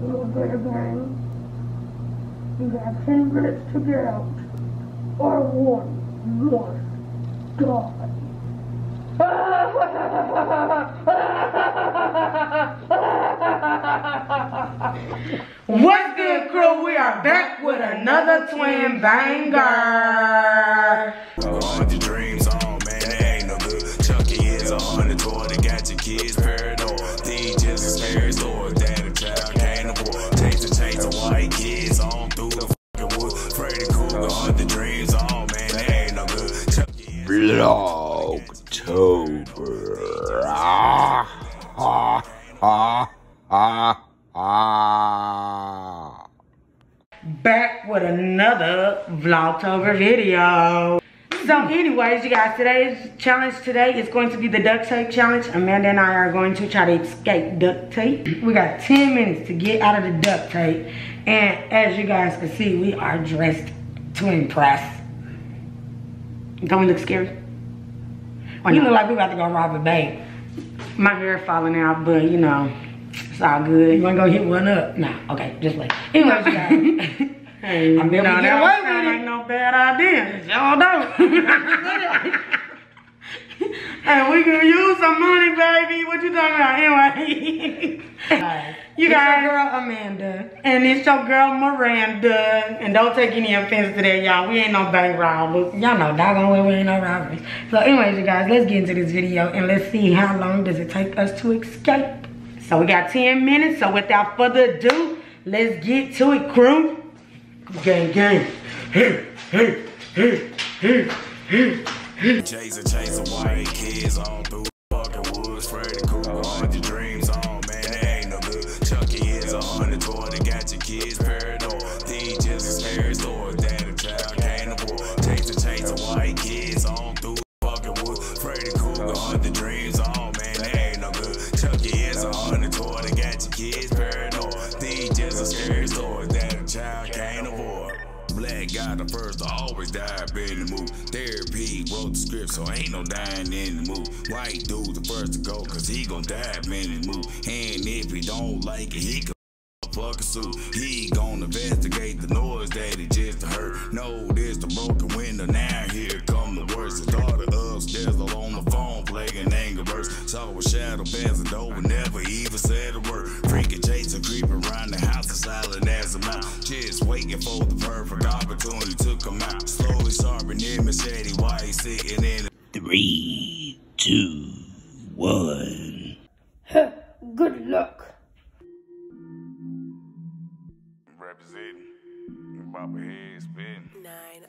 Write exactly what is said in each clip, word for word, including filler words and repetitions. move it again. You have ten minutes to get out, or one more die. What's good, crew? We are back with another twin banger. Oh, your dreams on, man, that ain't no good. Chucky is a hundred toy that got your kids paranoid. These just a scary story that a child can't afford. Takes a chains of white kids on through the fucking wood. Freddy Cougar, hundred dreams on, man, that ain't no good. Chucky is Vlogtober. Ah, ah, ah, ah. Ah. Back with another Vlogtober video. So anyways, you guys, today's challenge today is going to be the duct tape challenge. Amanda and I are going to try to escape duct tape. We got ten minutes to get out of the duct tape. And as you guys can see, we are dressed to impress. Don't we look scary? Or we no? Look like we about to go rob a bank. My hair falling out, but you know. It's all good. You ain't gonna hit one up? Nah, okay, just wait. Anyways, you guys. Hey, I bet no, we get away with it. Ain't no bad idea. Y'all don't. Hey, we can use some money, baby. What you talking about? Anyway. Right. You it's guys. Your girl Amanda. And it's your girl Miranda. And don't take any offense to that, y'all. We ain't no bank robbers. Y'all know doggone well we ain't no robbers. So anyways, you guys, let's get into this video and let's see how long does it take us to escape. So we got ten minutes, so without further ado, let's get to it, crew. Gang, gang. Hey, hey, hey, hey, hey. Jason, Jason, white kids on through fucking woods. Freddy Cougar, hundred your dreams on, man, that ain't no good. Chucky is a hundred toy that got your kids paranoid. These just a scary story that a child can't afford. Jason, Jason, white kids on through fucking woods. Freddy Cougar, hundred dreams on. Kids paranoid, these just a scary story that a child can't avoid. Black guy the first to always die up in the move. Therapy wrote the script, so ain't no dying in the move. White dude the first to go, cause he gon' die up in the move. And if he don't like it, he can fuck a suit. He gon' investigate the noise that he just heard. No, this the broken window, now here come the worst. His daughter upstairs alone the phone, playing anger verse. Saw a shadow pass the door, never even said a word. Creeping around the house as silent as a mouse, just waiting for the perfect opportunity to come out. Slowly sobbing in machete while he's sitting in. Three, two, one. Huh, good luck. Representing Baba Head Spin. Nine,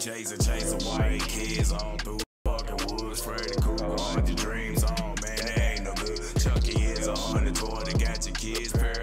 Jason, Jason, white kids all through fucking woods. Freddy Cougar, hundred your dreams on, man, that ain't no good. Chucky is a hundred toy that got your kids paranoid.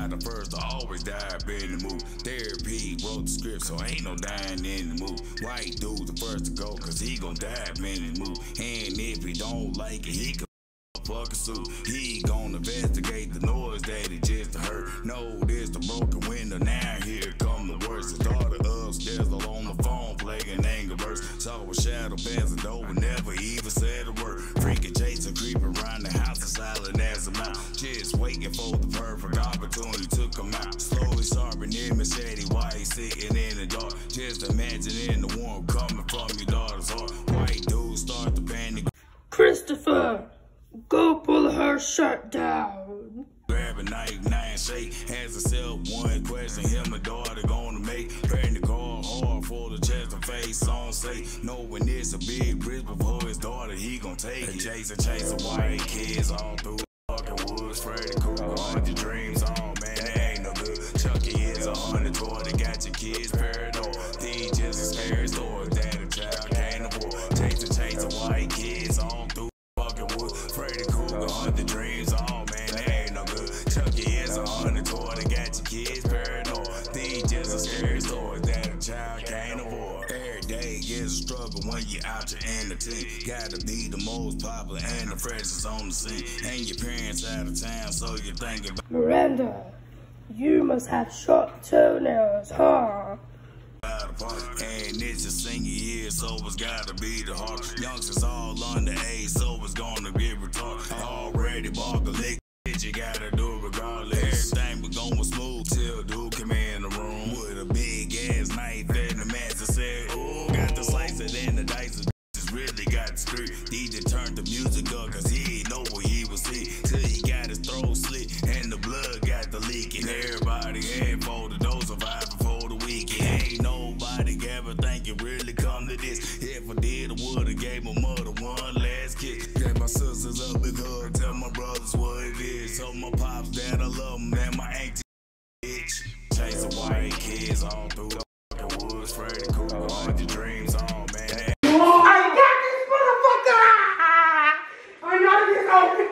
The first to always die up in the move. Therapy wrote the script, so ain't no dying in the move. White dude the first to go, cause he gon' die up in the move. And if he don't like it, he can fuck a suit. He gon' investigate the noise that he just heard. No, this the broken window, now here come the worst. His daughter upstairs alone the phone, playing anger verse. Saw a shadow pass the door, never even said a word. Freaking Jason creeping around the house as silent as a mouse, just waiting for the perfect opportunity to come out. Slowly sobbing in machete while he's sitting in the dark, just imagining the warmth coming from your daughter's heart. White dude start to panic. Christopher, go pull her shirt down. Grab a knife, nine shake, has herself one question, him and daughter gonna make. Praying to God hard for the chest and face on say, knowing it's a big risk before his daughter, he gonna take it. Chasing, chasing white kids all through fucking woods. Freddy Cougar, hundred your dreams on, man, that ain't no good. Chucky is a hundred toy that got your kids paranoid. These just a scary story that a child can't afford. Chasing, chasing white kids on through fucking woods. Freddy Cougar, hundred dreams on. Kids paranoid, these just a scary story that a child can't avoid. Every day is a struggle when when you're out to entertain. Gotta be the most popular and the freshest on the scene. And your parents out of town, so you're thinking about Miranda, you must have short toenails, huh? And it's a senior year, so it's gotta be the heart. Youngsters all under age, so it's gonna be retarded. Already bought the lick, you gotta do it regardless. Everything was going smooth till dude came in the room with a big ass knife and the master said, ooh, got the slicer and the dice. Just really got screwed. D J turned the music up cause he didn't know what he was see. Till he got his throat slit and the blood got the leak. And everybody had folded those surviving for the weekend. Ain't nobody ever think it really come to this. If I did, I would've gave my mother one last kiss. Got my sisters up in her, tell my brothers what it is. Told my pops that I love them, that my auntie bitch. Chasing white kids all through the fucking woods. Freddy cool, all your dreams, all man. I got this motherfucker! I'm not gonna get over.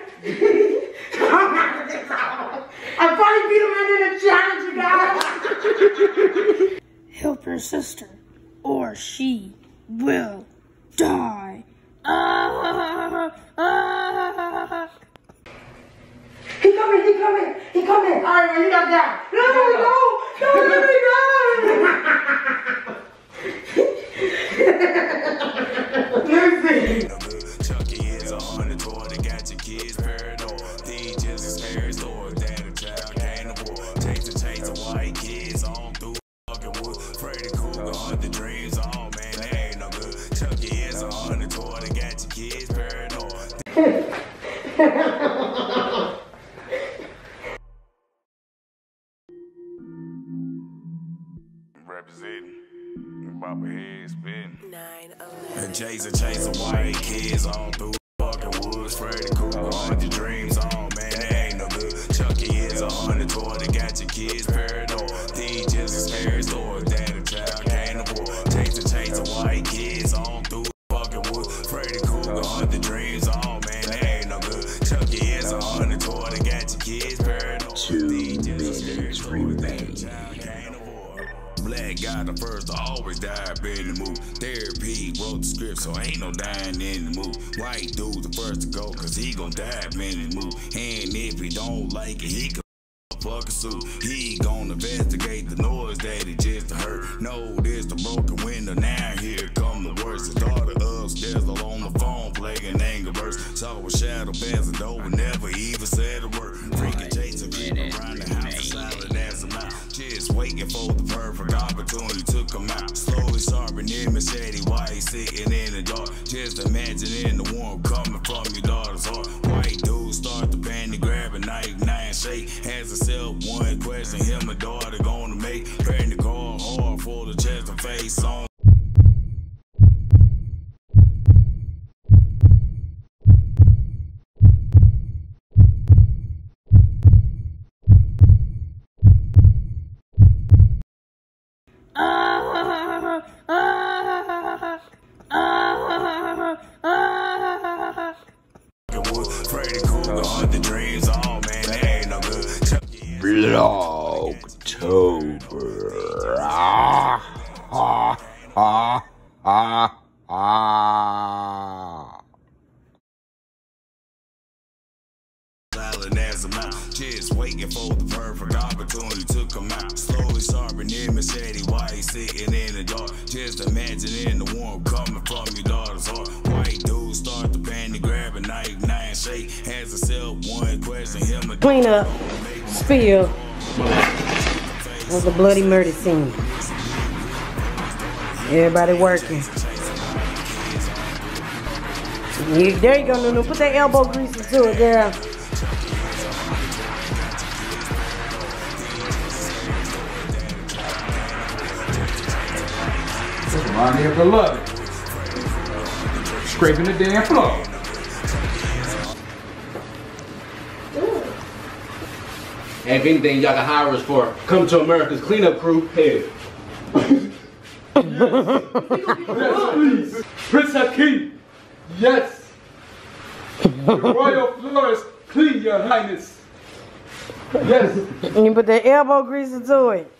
I'm not gonna get over. I finally beat him in a challenge, you guys. Help your sister, or she will die. Ah, ah, ah. He coming, he coming, he coming. All right, you got that. No, no, no, no, no, no, no. Listen. Chucky is a hunter toy that got your kids paranoid. These just a scary story that a child can't avoid. Takes to chase the white kids all through. Freddy Cougar, hunt the dreams, oh man, they ain't no good. Chucky is a hunter toy that got your kids paranoid. Representing, bop a head spin. nine eleven. Jason chasing white kids all through the fucking woods. Freddy Cougar, hunt your dreams, oh man, they ain't no good. Chucky is a hunter toy that got your kids paranoid. These just a scary story that a child can't avoid. Takes to chase the white kids on through the fucking woods. Freddy Cougar, hunt the dreams, oh man, they ain't no good. Chucky is a hunter toy that got your kids paranoid. These just a scary story that a child can't avoid. Black guy the first to always die up in the movie. Therapy wrote the script, so ain't no dying in the movie. White dude the first to go, cause he gon' die up in the movie. And if he don't like it, he can fucking suit. He gon' investigate the noise that he just heard. No, this the broken window. Now here come the worst. His daughter upstairs alone on the phone playing anger verse. Saw a shadow pass the door and never even said a word. Freaking Jason creeping around the house as silent as a mouse. Just waiting for the perfect opportunity to come out. Slowly sharpening his machete while he's sitting in the dark. Just imagining the warmth coming from your daughter's heart. White dude start to panic, grab a knife, nine shake. Has a one question him and daughter gonna make. Praying to go hard for the chest and face on. Ah, ah, ah, ah, ah. Freddy Cougar, hunt the dreams, all man, they ain't no good. Vlogtober. Ah, ah, ah, ah, ah. Silent as a mouse, just waiting for the perfect opportunity to come out. Slowly sharpening his machete while he's sitting in the dark. Just imagining the warmth coming from your daughter's heart. White dude start to panic, grab a knife, nine shake. Has himself one question, him a clean up. Spill was a bloody murder scene. Everybody working. Yeah, there you go, Nunu. Put that elbow grease into it, girl. Remind me of the love. Scraping the damn floor. And if anything, y'all can hire us for Come to America's cleanup crew. Hey. Yes, Prince Hakeem. Yes. The royal florist, clean your highness. Yes. And you put the elbow grease into it.